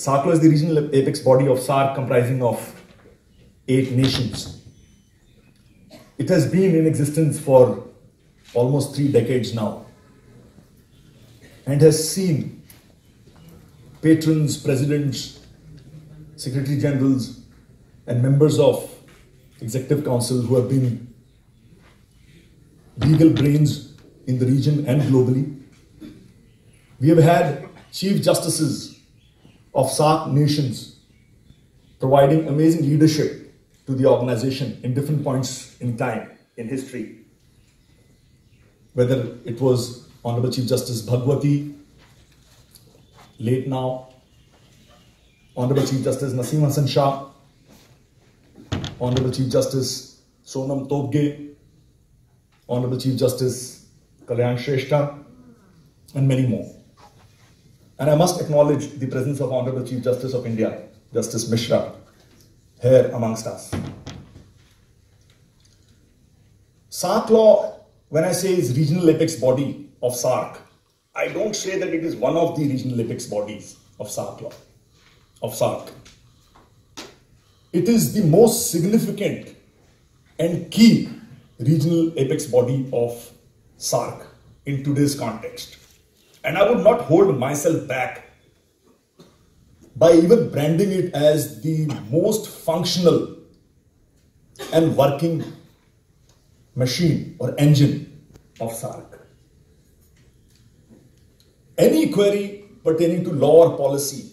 SAARCLAW is the regional apex body of SAARC, comprising of 8 nations. It has been in existence for almost 3 decades now, and has seen patrons, presidents, secretary generals, and members of executive council who have been legal brains in the region and globally. We have had chief justices of SAARC nations providing amazing leadership to the organization in different points in time in history. Whether it was Honorable Chief Justice Bhagwati, late now, Honorable Chief Justice Naseem Hasan Shah, Honorable Chief Justice Sonam Togge, Honorable Chief Justice Kalyan Shrestha, and many more. And I must acknowledge the presence of Honorable Chief Justice of India, Justice Mishra, here amongst us. SAARCLAW, when I say is regional apex body of SAARC, I don't say that it is one of the regional apex bodies of SAARC. It is the most significant and key regional apex body of SAARC in today's context. And I would not hold myself back by even branding it as the most functional and working machine or engine of SAARC. Any query pertaining to law or policy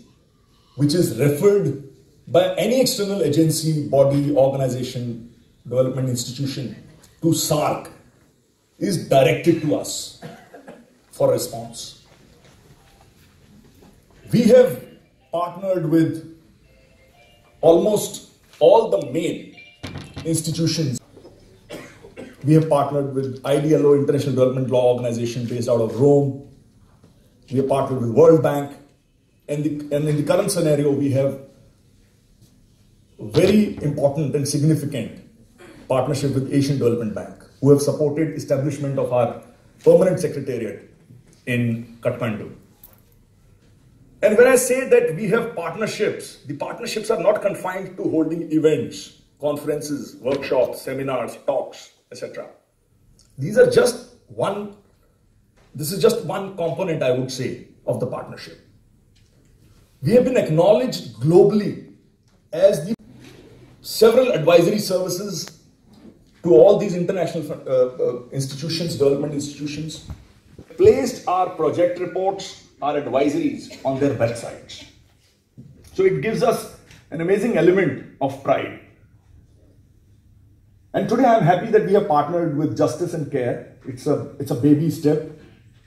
which is referred by any external agency, body, organization, development institution to SAARC is directed to us for response. We have partnered with almost all the main institutions. We have partnered with IDLO, International Development Law Organization, based out of Rome. We have partnered with World Bank. And in the current scenario, we have very important and significant partnership with Asian Development Bank, who have supported establishment of our permanent secretariat in Kathmandu. And when I say that we have partnerships, the partnerships are not confined to holding events, conferences, workshops, seminars, talks, etc. This is just one component, I would say, of the partnership. We have been acknowledged globally as the several advisory services to all these international institutions, development institutions, placed our project reports, our advisories on their websites. So it gives us an amazing element of pride. And today I'm happy that we have partnered with Justice and Care. It's a baby step,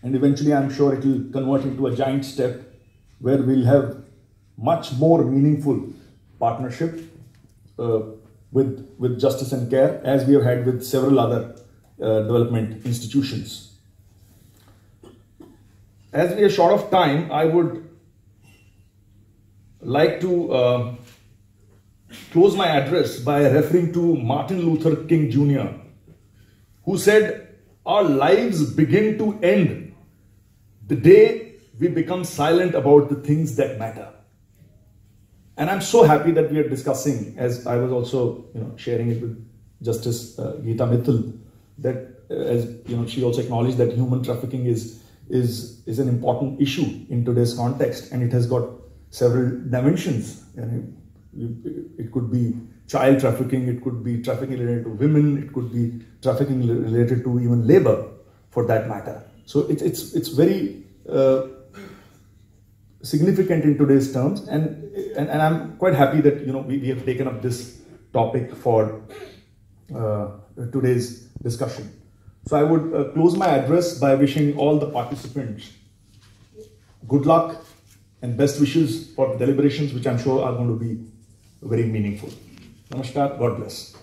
and eventually I'm sure it will convert into a giant step where we'll have much more meaningful partnership with Justice and Care, as we have had with several other development institutions. As we are short of time, I would like to close my address by referring to Martin Luther King Jr., who said, "Our lives begin to end the day we become silent about the things that matter." And I'm so happy that we are discussing, as I was also sharing it with Justice Geeta Mittal, that she also acknowledged that human trafficking is an important issue in today's context, and it has got several dimensions. It could be child trafficking, it could be trafficking related to women, it could be trafficking related to even labor, for that matter. So it's very significant in today's terms, and I'm quite happy that we have taken up this topic for today's discussion. So I would close my address by wishing all the participants good luck and best wishes for the deliberations, which I'm sure are going to be very meaningful. Namaskar. God bless.